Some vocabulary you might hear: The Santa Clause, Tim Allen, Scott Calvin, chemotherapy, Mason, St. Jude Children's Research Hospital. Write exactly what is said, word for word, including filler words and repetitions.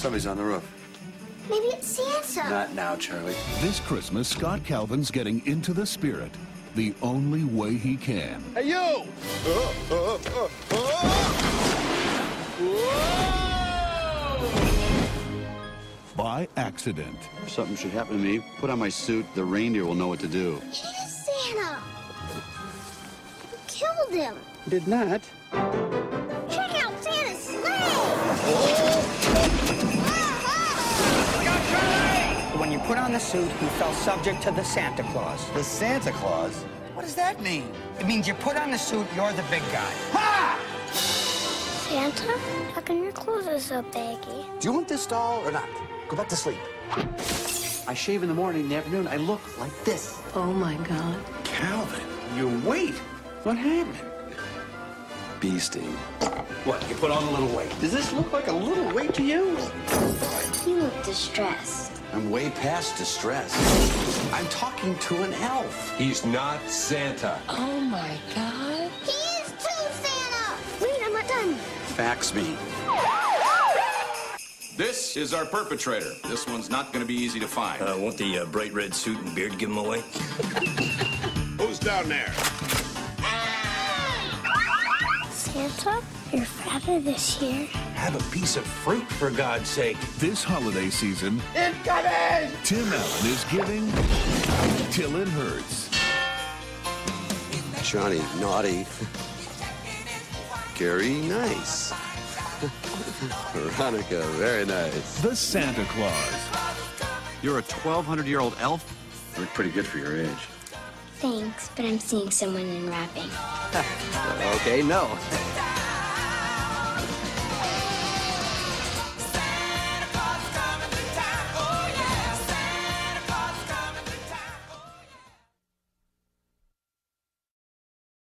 Somebody's on the roof. Maybe it's Santa. Not now, Charlie. This Christmas, Scott Calvin's getting into the spirit the only way he can. Hey, you! Uh, uh, uh, uh. By accident. If something should happen to me, put on my suit, the reindeer will know what to do. It is Santa. You killed him. Did not. Check out Santa's sleigh! Oh. When you put on the suit, you fell subject to the Santa Clause. The Santa Clause? What does that mean? It means you put on the suit, you're the big guy. Ha! Santa, how can your clothes are so baggy? Do you want this doll or not? Go back to sleep. I shave in the morning, in the afternoon, I look like this. Oh, my God. Calvin, your weight. What happened? Bee sting. What, you put on a little weight? Does this look like a little weight to you? You look distressed. I'm way past distress. I'm talking to an elf. He's not Santa. Oh, my God. He is too Santa. Wait, I'm not done. Fax me. This is our perpetrator. This one's not going to be easy to find. Uh, won't the uh, bright red suit and beard give him away? Who's down there? Santa, you're fatter this year. Have a piece of fruit, for God's sake. This holiday season... Incoming! Tim Allen is giving till it hurts. Johnny, naughty. Gary, nice. Veronica, very nice. The Santa Clause. You're a twelve hundred year old elf? You look pretty good for your age. Thanks, but I'm seeing someone in wrapping. Okay, no.